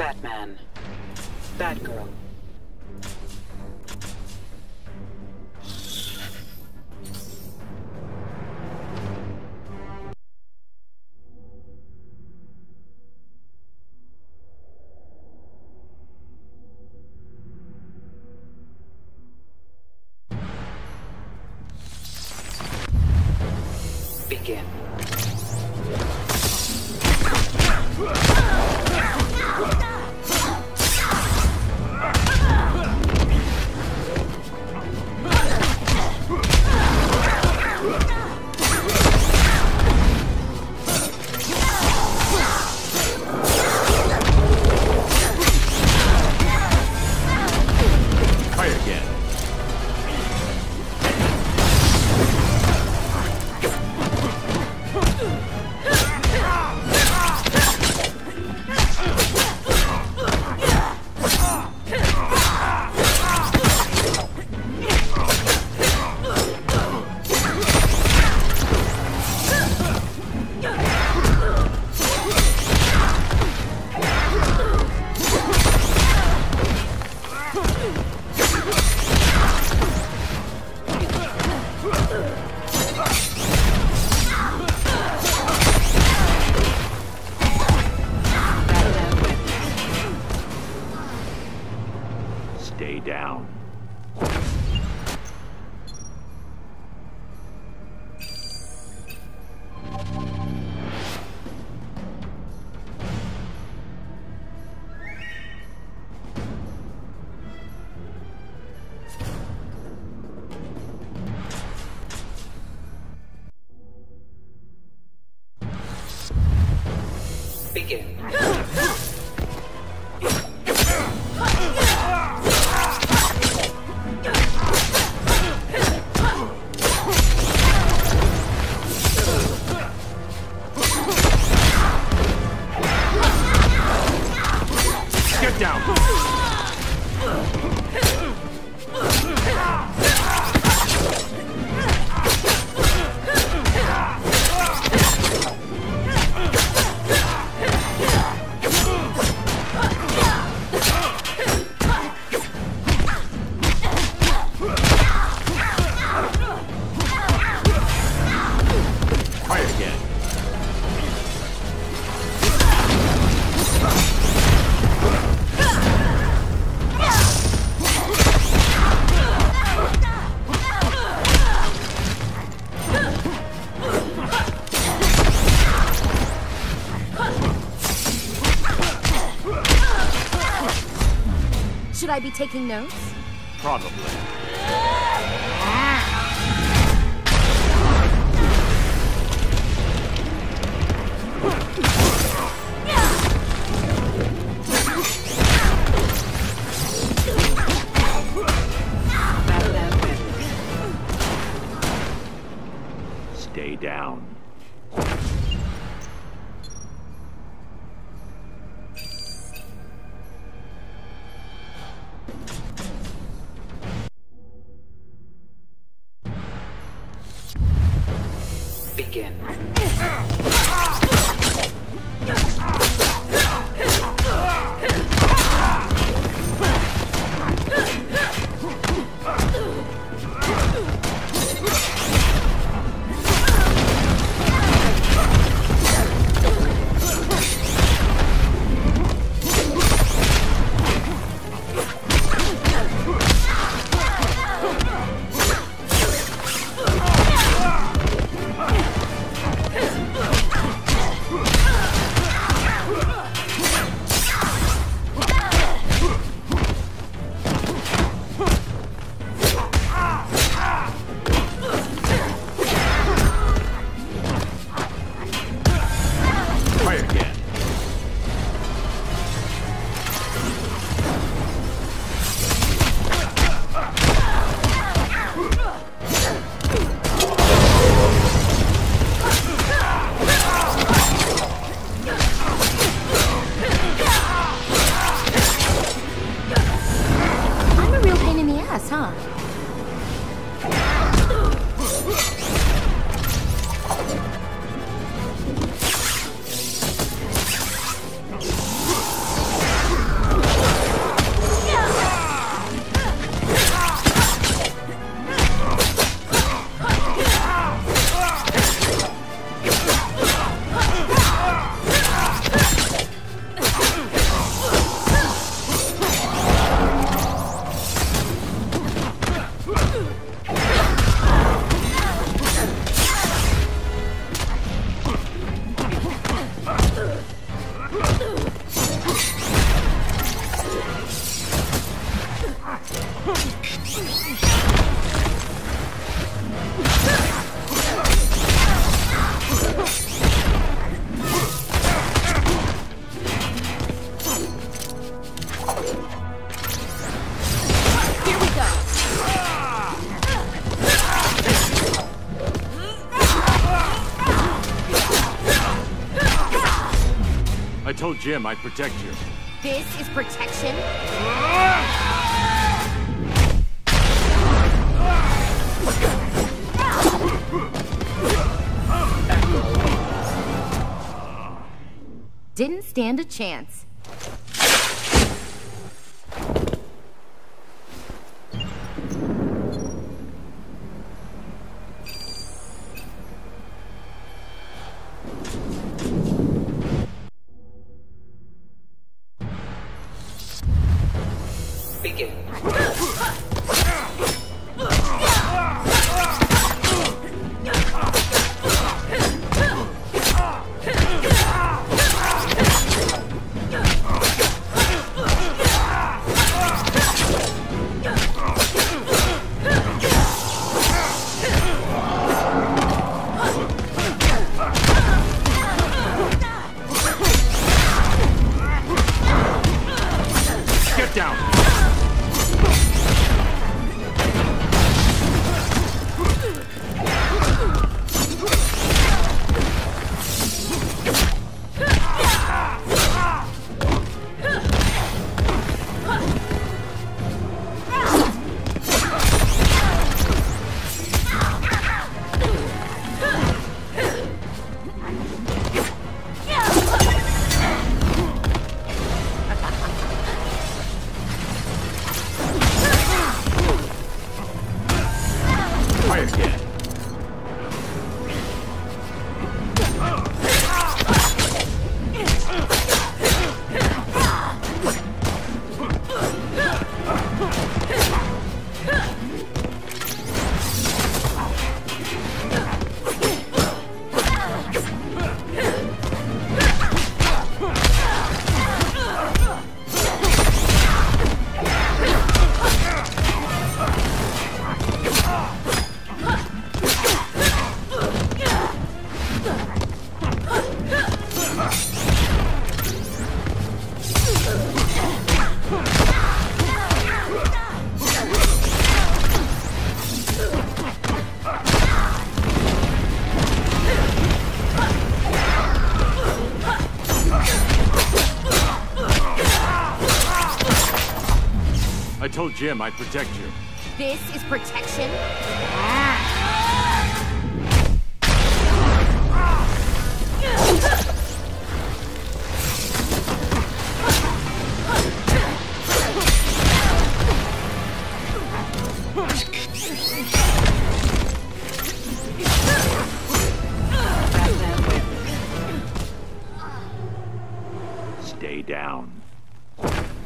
Batman. Batgirl. Begin. Stay down. Begin. Should I be taking notes? Probably. Stay down. Begin. Huh? I told Jim I'd protect you. This is protection? Didn't stand a chance. I told Jim I'd protect you. This is protection? Stay down.